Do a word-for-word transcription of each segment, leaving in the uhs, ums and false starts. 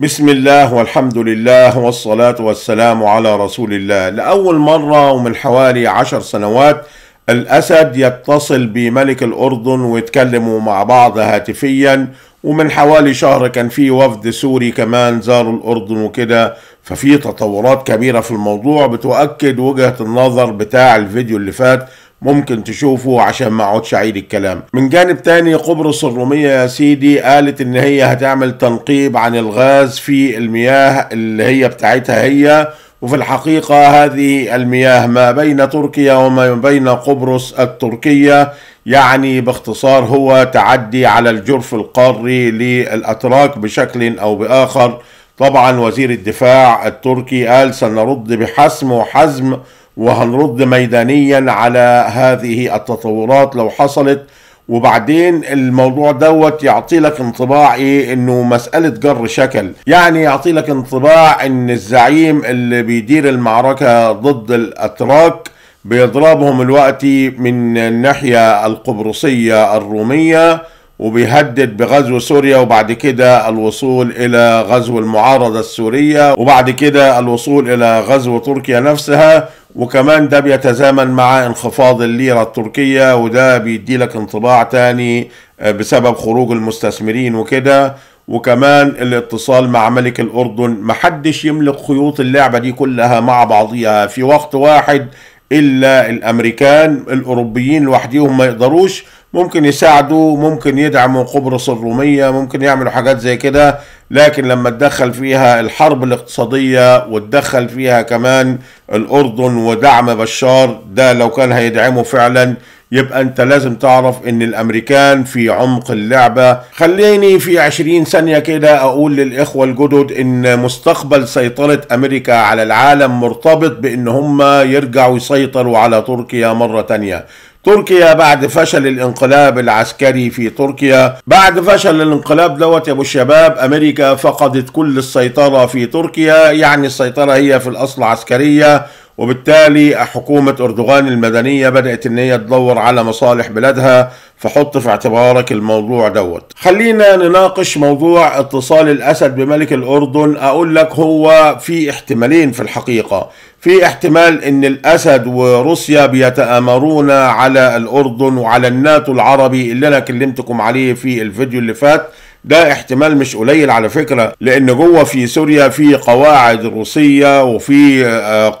بسم الله والحمد لله والصلاة والسلام على رسول الله. لأول مرة ومن حوالي عشر سنوات الأسد يتصل بملك الأردن ويتكلموا مع بعض هاتفيا، ومن حوالي شهر كان في وفد سوري كمان زاروا الأردن وكده. ففي تطورات كبيرة في الموضوع بتؤكد وجهة النظر بتاع الفيديو اللي فات، ممكن تشوفه عشان ما اقعدش اعيد الكلام. من جانب تاني قبرص الرومية يا سيدي قالت ان هي هتعمل تنقيب عن الغاز في المياه اللي هي بتاعتها هي، وفي الحقيقة هذه المياه ما بين تركيا وما بين قبرص التركية، يعني باختصار هو تعدي على الجرف القاري للأتراك بشكل أو بآخر. طبعا وزير الدفاع التركي قال سنرد بحسم وحزم وهنرد ميدانيا على هذه التطورات لو حصلت. وبعدين الموضوع دوت يعطي لك انطباع ايه؟ انه مسألة جر شكل، يعني يعطي لك انطباع ان الزعيم اللي بيدير المعركة ضد الأتراك بيضربهم الوقت من الناحية القبرصية الرومية وبيهدد بغزو سوريا، وبعد كده الوصول إلى غزو المعارضة السورية، وبعد كده الوصول إلى غزو تركيا نفسها. وكمان ده بيتزامن مع انخفاض الليرة التركية، وده بيدي لك انطباع تاني بسبب خروج المستثمرين وكده. وكمان الاتصال مع ملك الأردن، محدش يملك خيوط اللعبة دي كلها مع بعضيها في وقت واحد إلا الأمريكان. الأوروبيين لوحديهم ما يقدروش، ممكن يساعدوا، ممكن يدعموا قبرص الرومية، ممكن يعملوا حاجات زي كده، لكن لما تدخل فيها الحرب الاقتصادية وتدخل فيها كمان الأردن ودعم بشار، ده لو كان هيدعمه فعلا يبقى انت لازم تعرف ان الامريكان في عمق اللعبة. خليني في عشرين ثانية كده اقول للاخوة الجدد ان مستقبل سيطرة امريكا على العالم مرتبط بان هم يرجعوا يسيطروا على تركيا مرة تانية. تركيا بعد فشل الانقلاب العسكري في تركيا، بعد فشل الانقلاب دوت يا ابو الشباب، امريكا فقدت كل السيطرة في تركيا، يعني السيطرة هي في الاصل عسكرية، وبالتالي حكومة أردوغان المدنية بدأت إن هي تدور على مصالح بلادها. فحط في اعتبارك الموضوع دوت. خلينا نناقش موضوع اتصال الأسد بملك الأردن. أقول لك هو في احتمالين في الحقيقة، في احتمال إن الأسد وروسيا بيتآمرون على الأردن وعلى الناتو العربي اللي أنا كلمتكم عليه في الفيديو اللي فات. ده احتمال مش قليل على فكرة، لان جوه في سوريا في قواعد روسية وفي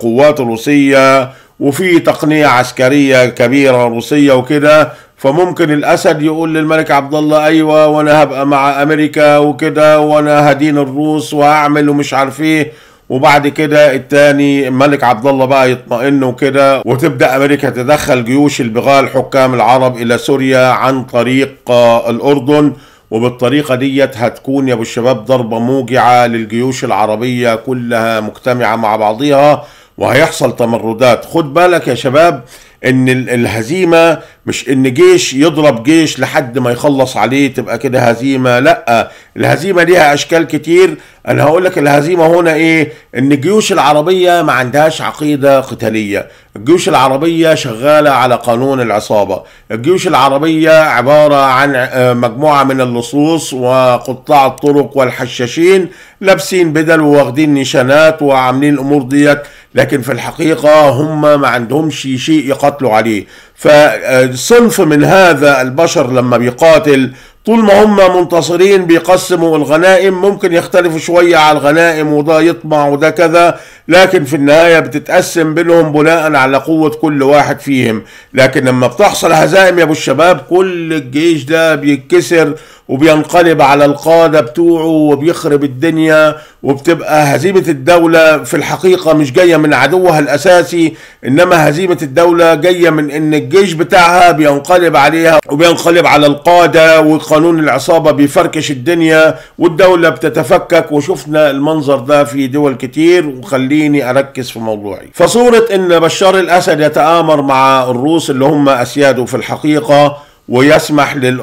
قوات روسية وفي تقنية عسكرية كبيرة روسية وكده. فممكن الأسد يقول للملك عبد الله ايوه وانا هبقى مع امريكا وكده وانا هدين الروس وهعمل ومش عارف ايه، وبعد كده التاني الملك عبد الله بقى يطمئن وكده، وتبدا امريكا تدخل جيوش البغال حكام العرب الى سوريا عن طريق الاردن. وبالطريقة ديت هتكون يا ابو الشباب ضربة موجعة للجيوش العربية كلها مجتمعة مع بعضيها، وهيحصل تمردات. خد بالك يا شباب ان الهزيمة مش ان جيش يضرب جيش لحد ما يخلص عليه تبقى كده هزيمة، لا، الهزيمة ليها اشكال كتير. انا هقول لك الهزيمة هنا ايه، ان الجيوش العربية ما عندهاش عقيدة قتالية، الجيوش العربية شغالة على قانون العصابة، الجيوش العربية عبارة عن مجموعة من اللصوص وقطاع الطرق والحشاشين لابسين بدل وواخدين نشانات وعاملين الامور ديت، لكن في الحقيقة هم ما عندهمش شيء يقاتلوا عليه. فصنف من هذا البشر لما بيقاتل طول ما هم منتصرين بيقسموا الغنائم، ممكن يختلفوا شوية على الغنائم وده يطمع وده كذا، لكن في النهاية بتتقسم بينهم بناء على قوة كل واحد فيهم. لكن لما بتحصل هزائم يا ابو الشباب كل الجيش ده بيتكسر وبينقلب على القادة بتوعه وبيخرب الدنيا، وبتبقى هزيمة الدولة في الحقيقة مش جاية من عدوها الأساسي، إنما هزيمة الدولة جاية من إن الجيش بتاعها بينقلب عليها وبينقلب على القادة، وقانون العصابة بيفركش الدنيا والدولة بتتفكك. وشفنا المنظر ده في دول كتير. وخليني أركز في موضوعي. فصورة إن بشار الأسد يتآمر مع الروس اللي هم أسياده في الحقيقة، ويسمح لل...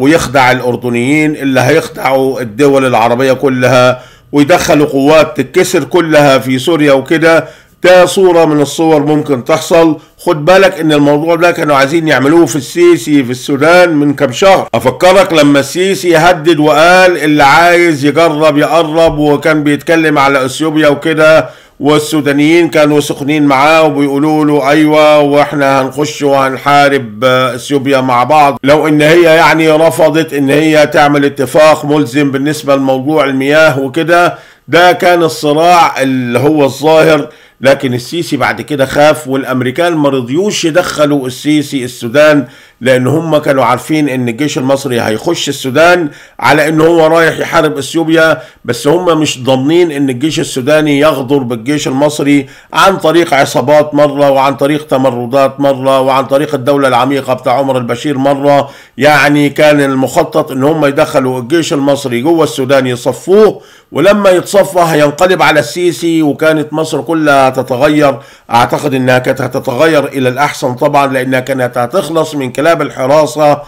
ويخدع الأردنيين اللي هيخدعوا الدول العربية كلها، ويدخلوا قوات تتكسر كلها في سوريا وكده. كصورة من الصور ممكن تحصل. خد بالك ان الموضوع ده كانوا عايزين يعملوه في السيسي في السودان من كام شهر. افكرك لما السيسي هدد وقال اللي عايز يجرب يقرب، وكان بيتكلم على اثيوبيا وكده، والسودانيين كانوا سخنين معاه وبيقولوا له ايوه واحنا هنخش وهنحارب اثيوبيا مع بعض، لو ان هي يعني رفضت ان هي تعمل اتفاق ملزم بالنسبه لموضوع المياه وكده. ده كان الصراع اللي هو الظاهر، لكن السيسي بعد كده خاف، والامريكان ما رضيوش يدخلوا السيسي السودان، لان هم كانوا عارفين ان الجيش المصري هيخش السودان على ان هو رايح يحارب اثيوبيا، بس هم مش ضامنين ان الجيش السوداني يغدر بالجيش المصري عن طريق عصابات مره، وعن طريق تمردات مره، وعن طريق الدوله العميقه بتاع عمر البشير مره. يعني كان المخطط ان هم يدخلوا الجيش المصري جوه السودان يصفوه، ولما يتصفى هينقلب على السيسي، وكانت مصر كلها تتغير. اعتقد انها كانت هتتغير الى الاحسن طبعا، لانها كانت هتخلص من كلاب الحراسه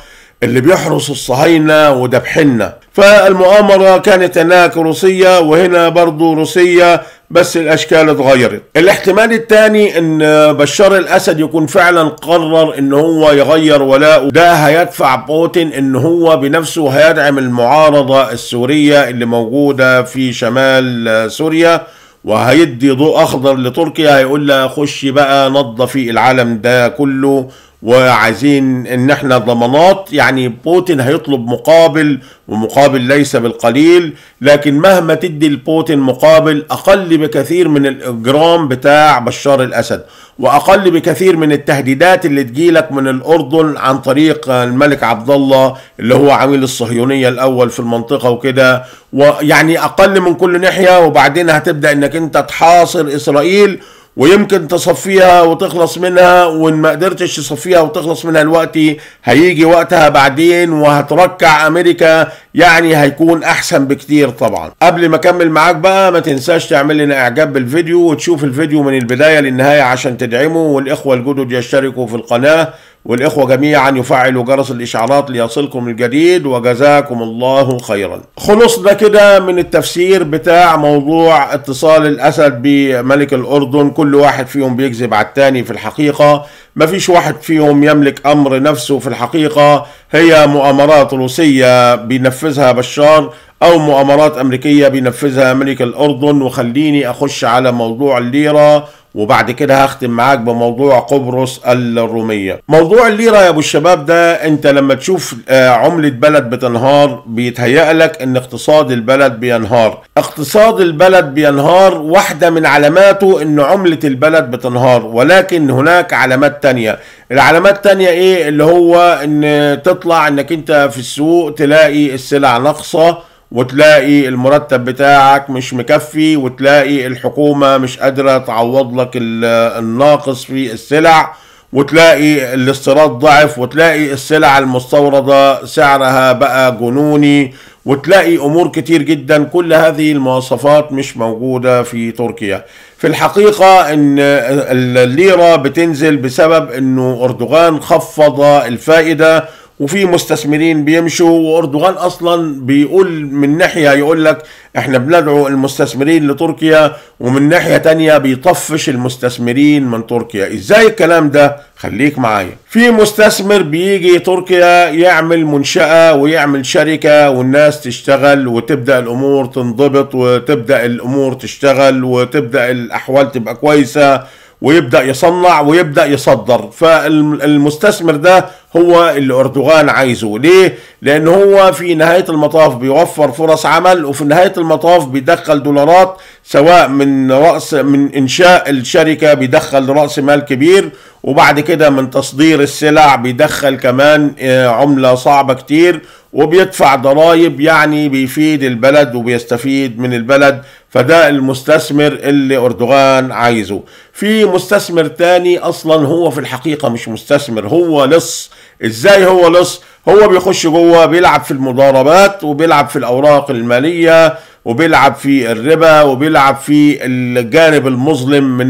اللي بيحرسوا الصهاينه وذبحنا. فالمؤامره كانت هناك روسيه وهنا برضه روسيه، بس الاشكال اتغيرت. الاحتمال الثاني ان بشار الاسد يكون فعلا قرر ان هو يغير ولاءه، ده هيدفع بوتين ان هو بنفسه هيدعم المعارضه السوريه اللي موجوده في شمال سوريا، وهيدي ضوء اخضر لتركيا، هيقول لها خشي بقى نظفي العالم ده كله، وعايزين ان احنا ضمانات. يعني بوتين هيطلب مقابل، ومقابل ليس بالقليل، لكن مهما تدي لبوتين مقابل اقل بكثير من الاجرام بتاع بشار الاسد، واقل بكثير من التهديدات اللي تجيلك من الاردن عن طريق الملك عبد الله اللي هو عميل الصهيونيه الاول في المنطقه وكده، ويعني اقل من كل ناحيه. وبعدين هتبدا انك انت تحاصر اسرائيل ويمكن تصفيها وتخلص منها، وان ما قدرتش تصفيها وتخلص منها الوقت هيجي وقتها بعدين وهتركع امريكا، يعني هيكون احسن بكتير طبعا. قبل ما اكمل معاك بقى، ما تنساش تعمل لنا اعجاب بالفيديو وتشوف الفيديو من البدايه للنهايه عشان تدعمه، والاخوه الجدد يشتركوا في القناه، والاخوه جميعا يفعلوا جرس الاشعارات ليصلكم الجديد، وجزاكم الله خيرا. خلصنا كده من التفسير بتاع موضوع اتصال الاسد بملك الاردن، كل واحد فيهم بيكذب على الثاني في الحقيقه، مفيش واحد فيهم يملك امر نفسه في الحقيقه، هي مؤامرات روسيه بينفذها بشار او مؤامرات امريكيه بينفذها ملك الاردن. وخليني اخش على موضوع الليره، وبعد كده هختم معاك بموضوع قبرص الرومية. موضوع الليرة يا ابو الشباب ده، انت لما تشوف عملة بلد بتنهار بيتهيألك ان اقتصاد البلد بينهار. اقتصاد البلد بينهار واحدة من علاماته ان عملة البلد بتنهار، ولكن هناك علامات تانية. العلامات التانية ايه؟ اللي هو ان تطلع انك انت في السوق تلاقي السلع ناقصة، وتلاقي المرتب بتاعك مش مكفي، وتلاقي الحكومة مش قادرة تعوض لك الناقص في السلع، وتلاقي الاستيراد ضعف، وتلاقي السلع المستوردة سعرها بقى جنوني، وتلاقي امور كتير جدا. كل هذه المواصفات مش موجودة في تركيا. في الحقيقة ان الليرة بتنزل بسبب انه اردوغان خفض الفائدة، وفي مستثمرين بيمشوا، واردوغان اصلا بيقول من ناحيه يقول لك احنا بندعو المستثمرين لتركيا، ومن ناحيه تانيه بيطفش المستثمرين من تركيا. ازاي الكلام ده؟ خليك معايا. في مستثمر بيجي تركيا يعمل منشأة ويعمل شركة، والناس تشتغل وتبدأ الامور تنضبط، وتبدأ الامور تشتغل، وتبدأ الاحوال تبقى كويسة، ويبدأ يصنع ويبدأ يصدر. فالمستثمر ده هو اللي اردوغان عايزه. ليه؟ لان هو في نهاية المطاف بيوفر فرص عمل، وفي نهاية المطاف بيدخل دولارات، سواء من رأس من انشاء الشركة بيدخل رأس مال كبير، وبعد كده من تصدير السلع بيدخل كمان عملة صعبة كتير، وبيدفع ضرائب، يعني بيفيد البلد وبيستفيد من البلد. فده المستثمر اللي اردوغان عايزه. في مستثمر تاني اصلا هو في الحقيقة مش مستثمر، هو لص. ازاي هو لص؟ هو بيخش جوه بيلعب في المضاربات، وبيلعب في الاوراق المالية، وبيلعب في الربا، وبيلعب في الجانب المظلم من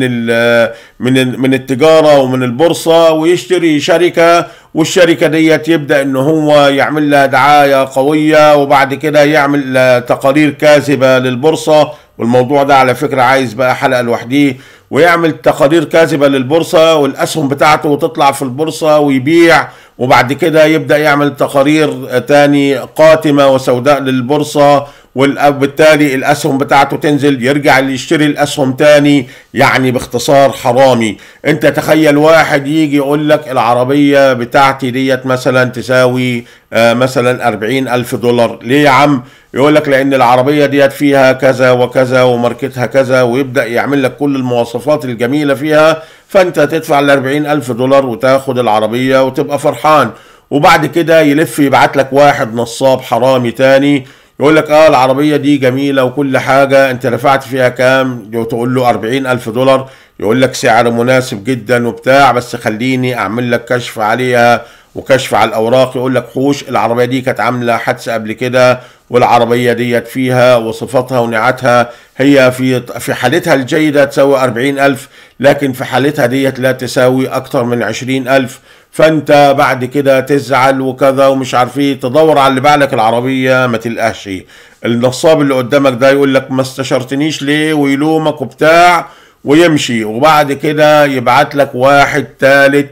من من التجاره ومن البورصه، ويشتري شركه، والشركه ديت يبدا ان هو يعمل لها دعايه قويه، وبعد كده يعمل تقارير كاذبه للبورصه، والموضوع ده على فكرة عايز بقى حلقة لوحديه، ويعمل تقارير كاذبة للبورصة والأسهم بتاعته وتطلع في البورصة ويبيع، وبعد كده يبدأ يعمل تقارير تاني قاتمة وسوداء للبورصة، وبالتالي الأسهم بتاعته تنزل، يرجع اللي يشتري الأسهم تاني. يعني باختصار حرامي. انت تخيل واحد يجي يقول لك العربية بتاعتي ديت مثلا تساوي مثلا أربعين ألف دولار. ليه يا عم؟ يقول لك لأن العربية ديت فيها كذا وكذا وماركتها كذا، ويبدأ يعمل لك كل المواصفات الجميلة فيها، فانت تدفع الأربعين ألف دولار وتاخد العربية وتبقى فرحان. وبعد كده يلف يبعت لك واحد نصاب حرامي تاني يقول لك اه العربية دي جميلة وكل حاجة، انت دفعت فيها كام؟ تقول له أربعين ألف دولار، يقول لك سعر مناسب جدا وبتاع، بس خليني اعمل لك كشف عليها وكشف على الاوراق. يقول لك حوش، العربية دي كانت عاملة حادثة قبل كده، والعربية ديت فيها وصفاتها ونعتها هي في في حالتها الجيدة تساوي أربعين ألف، لكن في حالتها ديت لا تساوي أكتر من عشرين ألف. فأنت بعد كده تزعل وكذا ومش عارف ايه، تدور على اللي باع لك العربية ما تلقاش ايه. النصاب اللي قدامك ده يقول لك ما استشرتنيش ليه، ويلومك وبتاع ويمشي. وبعد كده يبعت لك واحد ثالث،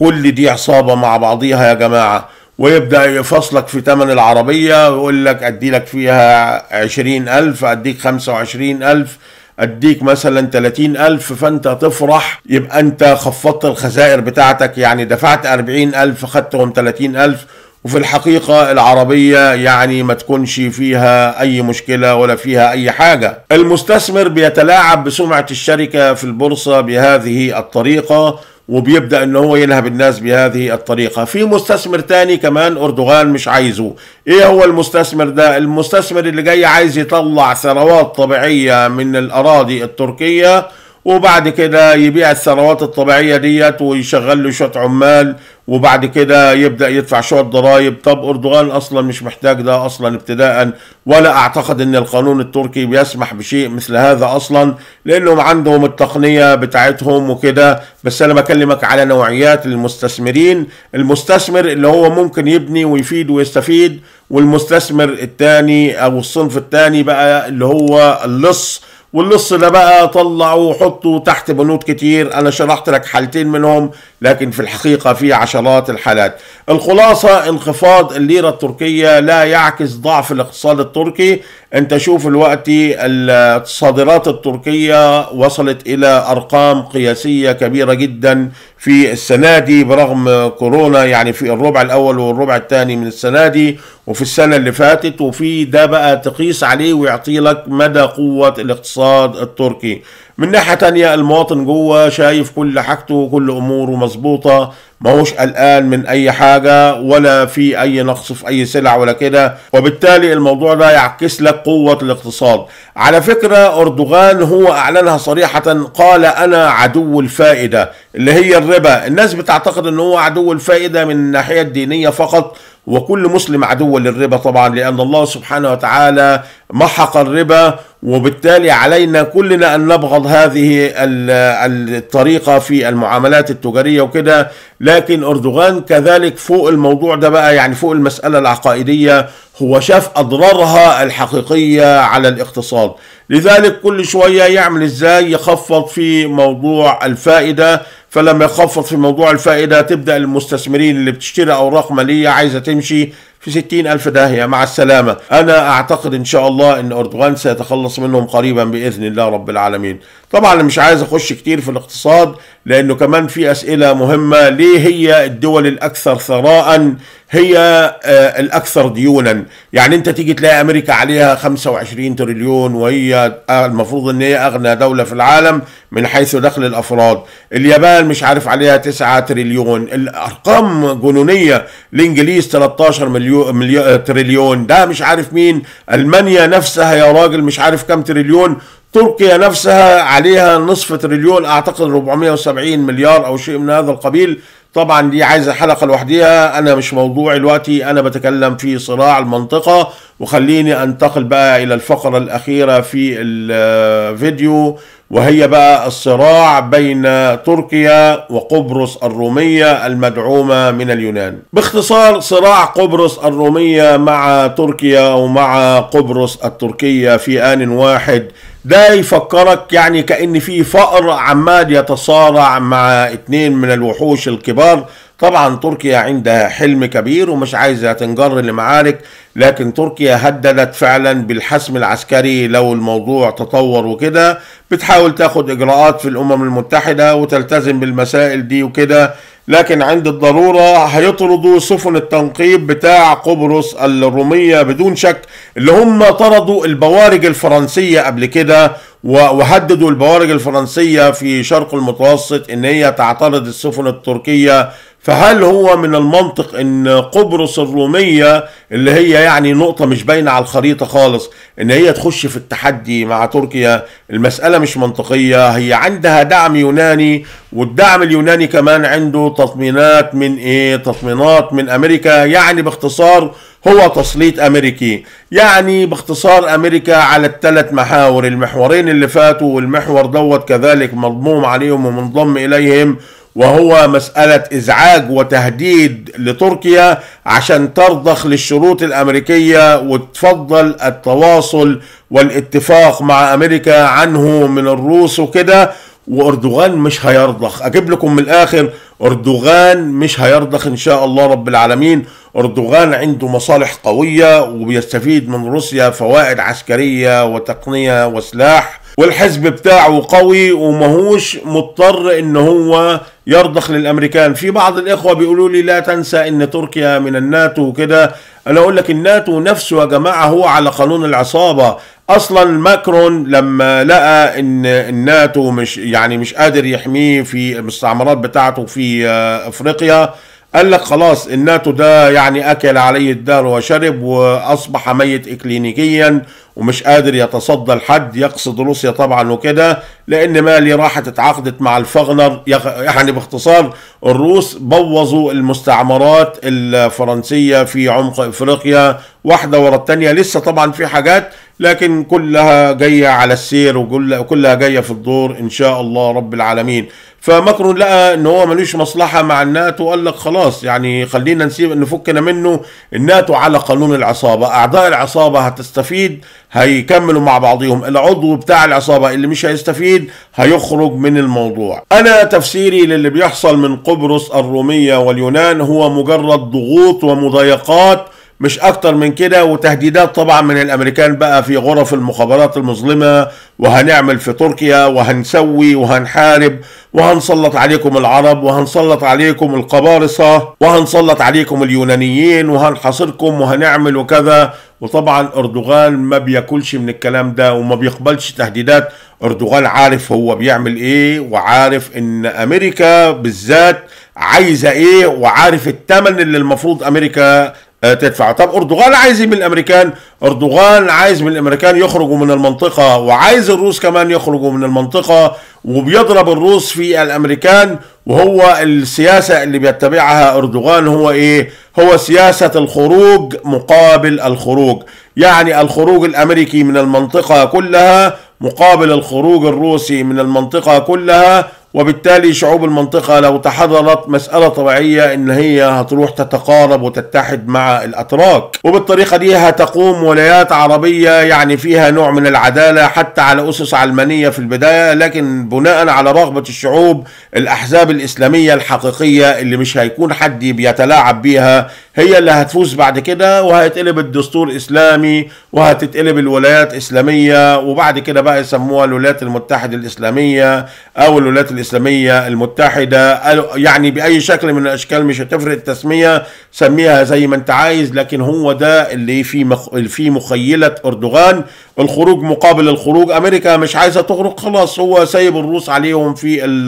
كل دي عصابة مع بعضيها يا جماعة، ويبدأ يفصلك في تمن العربية ويقول لك أدي لك فيها عشرين ألف، أديك خمسة وعشرين ألف، أديك مثلا ثلاثين ألف، فأنت تفرح. يبقى أنت خفضت الخسائر بتاعتك، يعني دفعت أربعين ألف خدتهم ثلاثين ألف، وفي الحقيقة العربية يعني ما تكونش فيها أي مشكلة ولا فيها أي حاجة. المستثمر بيتلاعب بسمعة الشركة في البورصة بهذه الطريقة، وبيبدأ ان هو يلهب الناس بهذه الطريقة. في مستثمر تاني كمان أردوغان مش عايزه. ايه هو المستثمر ده؟ المستثمر اللي جاي عايز يطلع ثروات طبيعية من الأراضي التركية، وبعد كده يبيع الثروات الطبيعية ديت ويشغل له شوية عمال، وبعد كده يبدأ يدفع شوية ضرائب. طب أردوغان أصلا مش محتاج ده أصلا ابتداء، ولا أعتقد أن القانون التركي بيسمح بشيء مثل هذا أصلا، لأنهم عندهم التقنية بتاعتهم وكده. بس أنا بكلمك على نوعيات المستثمرين، المستثمر اللي هو ممكن يبني ويفيد ويستفيد، والمستثمر التاني أو الصنف التاني بقى اللي هو اللص. واللص ده بقى طلعوا وحطوا تحت بنود كتير، انا شرحت لك حالتين منهم، لكن في الحقيقة في عشرات الحالات. الخلاصة انخفاض الليرة التركية لا يعكس ضعف الاقتصاد التركي. انت شوف الوقت الصادرات التركية وصلت الى ارقام قياسية كبيرة جدا في السنة دي برغم كورونا، يعني في الربع الاول والربع الثاني من السنة دي وفي السنة اللي فاتت. وفي ده بقى تقيس عليه ويعطي لك مدى قوة الاقتصاد التركي. من ناحية تانية المواطن جوه شايف كل حاجته وكل اموره مظبوطة، ما هوش قلقان من اي حاجة ولا في اي نقص في اي سلع ولا كده، وبالتالي الموضوع ده يعكس لك قوة الاقتصاد. على فكرة أردوغان هو اعلنها صريحة، قال انا عدو الفائدة اللي هي الربا. الناس بتعتقد ان هو عدو الفائدة من الناحية الدينية فقط، وكل مسلم عدو للربا طبعا، لأن الله سبحانه وتعالى محق الربا، وبالتالي علينا كلنا أن نبغض هذه الطريقة في المعاملات التجارية وكده. لكن أردوغان كذلك فوق الموضوع ده بقى، يعني فوق المسألة العقائدية، هو شاف أضرارها الحقيقية على الاقتصاد. لذلك كل شوية يعمل إزاي يخفض في موضوع الفائدة، فلما يخفض في موضوع الفائدة تبدأ المستثمرين اللي بتشتري أوراق مالية عايزة تمشي في ستين ألف داهية مع السلامة. أنا أعتقد إن شاء الله إن أردوغان سيتخلص منهم قريبا بإذن الله رب العالمين. طبعا أنا مش عايز أخش كتير في الاقتصاد، لأنه كمان في أسئلة مهمة. ليه هي الدول الأكثر ثراء هي آه الأكثر ديونا؟ يعني أنت تيجي تلاقي أمريكا عليها خمسة وعشرين تريليون، وهي المفروض إن هي أغنى دولة في العالم من حيث دخل الأفراد. اليابان مش عارف عليها تسعة تريليون، الأرقام جنونية. الإنجليز ثلاثة عشر مليون تريليون، ده مش عارف مين. ألمانيا نفسها يا راجل مش عارف كم تريليون. تركيا نفسها عليها نصف تريليون، اعتقد أربعمائة وسبعين مليار او شيء من هذا القبيل. طبعا دي عايزه حلقه لوحديها، انا مش موضوعي دلوقتي، انا بتكلم في صراع المنطقه. وخليني انتقل بقى الى الفقره الاخيره في الفيديو، وهي بقى الصراع بين تركيا وقبرص الرومية المدعومة من اليونان. باختصار صراع قبرص الرومية مع تركيا ومع قبرص التركية في آن واحد ده يفكرك يعني كأن في فقر عمال يتصارع مع اتنين من الوحوش الكبار. طبعا تركيا عندها حلم كبير ومش عايزة تنجر لمعارك، لكن تركيا هددت فعلا بالحسم العسكري لو الموضوع تطور وكده، بتحاول تاخد إجراءات في الأمم المتحدة وتلتزم بالمسائل دي وكده، لكن عند الضرورة هيطردوا سفن التنقيب بتاع قبرص الرومية بدون شك، اللي هم طردوا البوارج الفرنسية قبل كده وهددوا البوارج الفرنسية في شرق المتوسط ان هي تعترض السفن التركية. فهل هو من المنطق ان قبرص الرومية اللي هي يعني نقطة مش باينة على الخريطة خالص ان هي تخش في التحدي مع تركيا؟ المسألة مش منطقية. هي عندها دعم يوناني، والدعم اليوناني كمان عنده تطمينات من ايه؟ تطمينات من امريكا. يعني باختصار هو تسليط امريكي، يعني باختصار امريكا على الثلاث محاور، المحورين اللي فاتوا والمحور دوت كذلك مضموم عليهم ومنضم اليهم، وهو مسألة إزعاج وتهديد لتركيا عشان ترضخ للشروط الأمريكية وتفضل التواصل والاتفاق مع أمريكا عنه من الروس وكده. وأردوغان مش هيرضخ، أجيب لكم من الآخر، أردوغان مش هيرضخ إن شاء الله رب العالمين. أردوغان عنده مصالح قوية وبيستفيد من روسيا فوائد عسكرية وتقنية وسلاح، والحزب بتاعه قوي ومهوش مضطر ان هو يرضخ للامريكان. في بعض الاخوه بيقولوا لي لا تنسى ان تركيا من الناتو وكده، انا اقول لك الناتو نفسه يا جماعه هو على قانون العصابه اصلا. ماكرون لما لقى ان الناتو مش يعني مش قادر يحميه في المستعمرات بتاعته في افريقيا، قال لك خلاص الناتو ده يعني اكل عليه الدهر وشرب واصبح ميت اكلينيكيا ومش قادر يتصدى لحد، يقصد روسيا طبعا وكده، لان مالي راحت اتعاقدت مع الفاغنر. يعني باختصار الروس بوظوا المستعمرات الفرنسيه في عمق افريقيا واحده ورا الثانيه، لسه طبعا في حاجات لكن كلها جايه على السير وكلها جايه في الدور ان شاء الله رب العالمين. فماكرون لقى ان هو ملوش مصلحه مع الناتو، قال لك خلاص يعني خلينا نسيب نفكنا منه. الناتو على قانون العصابه، اعضاء العصابه هتستفيد هيكملوا مع بعضهم، العضو بتاع العصابة اللي مش هيستفيد هيخرج من الموضوع. أنا تفسيري للي بيحصل من قبرص الرومية واليونان هو مجرد ضغوط ومضايقات مش اكتر من كده، وتهديدات طبعا من الامريكان بقى في غرف المخابرات المظلمه، وهنعمل في تركيا وهنسوي وهنحارب وهنسلط عليكم العرب وهنسلط عليكم القبارصه وهنسلط عليكم اليونانيين وهنحاصركم وهنعمل وكذا. وطبعا اردوغان ما بياكلش من الكلام ده وما بيقبلش تهديدات. اردوغان عارف هو بيعمل ايه، وعارف ان امريكا بالذات عايزه ايه، وعارف الثمن اللي المفروض امريكا تدفع. طب اردوغان عايز ايه من الامريكان؟ اردوغان عايز من الامريكان يخرجوا من المنطقه، وعايز الروس كمان يخرجوا من المنطقه، وبيضرب الروس في الامريكان. وهو السياسه اللي بيتبعها اردوغان هو ايه؟ هو سياسه الخروج مقابل الخروج، يعني الخروج الامريكي من المنطقه كلها مقابل الخروج الروسي من المنطقه كلها. وبالتالي شعوب المنطقة لو تحررت مسألة طبيعية ان هي هتروح تتقارب وتتحد مع الاتراك، وبالطريقة دي هتقوم ولايات عربية يعني فيها نوع من العدالة حتى على اسس علمانية في البداية، لكن بناء على رغبة الشعوب الاحزاب الاسلامية الحقيقية اللي مش هيكون حد بيتلاعب بيها هي اللي هتفوز بعد كده، وهيتقلب الدستور اسلامي وهتتقلب الولايات اسلامية، وبعد كده بقى يسموها الولايات المتحدة الاسلامية او الولايات الإسلامية المتحدة، يعني بأي شكل من الأشكال مش هتفرق التسمية، سميها زي ما أنت عايز. لكن هو ده اللي في مخ... في مخيلة أردوغان، الخروج مقابل الخروج. أمريكا مش عايزة تخرج خلاص، هو سايب الروس عليهم في ال...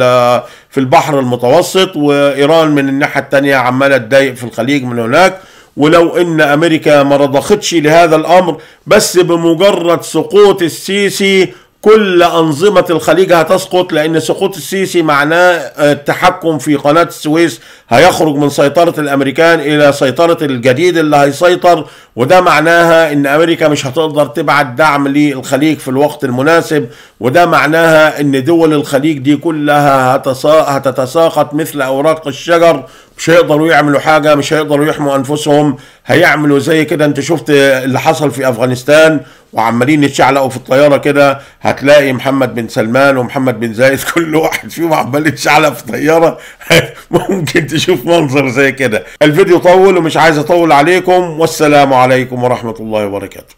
في البحر المتوسط، وإيران من الناحية التانية عمالة تضايق في الخليج من هناك. ولو ان أمريكا ما رضختش لهذا الأمر، بس بمجرد سقوط السيسي كل أنظمة الخليج هتسقط، لأن سقوط السيسي معناه التحكم في قناة السويس هيخرج من سيطرة الأمريكان إلى سيطرة الجديد اللي هيسيطر، وده معناها إن أمريكا مش هتقدر تبعت دعم للخليج في الوقت المناسب، وده معناها إن دول الخليج دي كلها هتتساقط مثل أوراق الشجر، مش هيقدروا يعملوا حاجة، مش هيقدروا يحموا أنفسهم، هيعملوا زي كده أنت شفت اللي حصل في أفغانستان، وعمالين يتشعلقوا في الطياره كده. هتلاقي محمد بن سلمان ومحمد بن زايد كل واحد فيهم عمال يتشعلق في الطياره. ممكن تشوف منظر زي كده. الفيديو طول ومش عايز اطول عليكم، والسلام عليكم ورحمه الله وبركاته.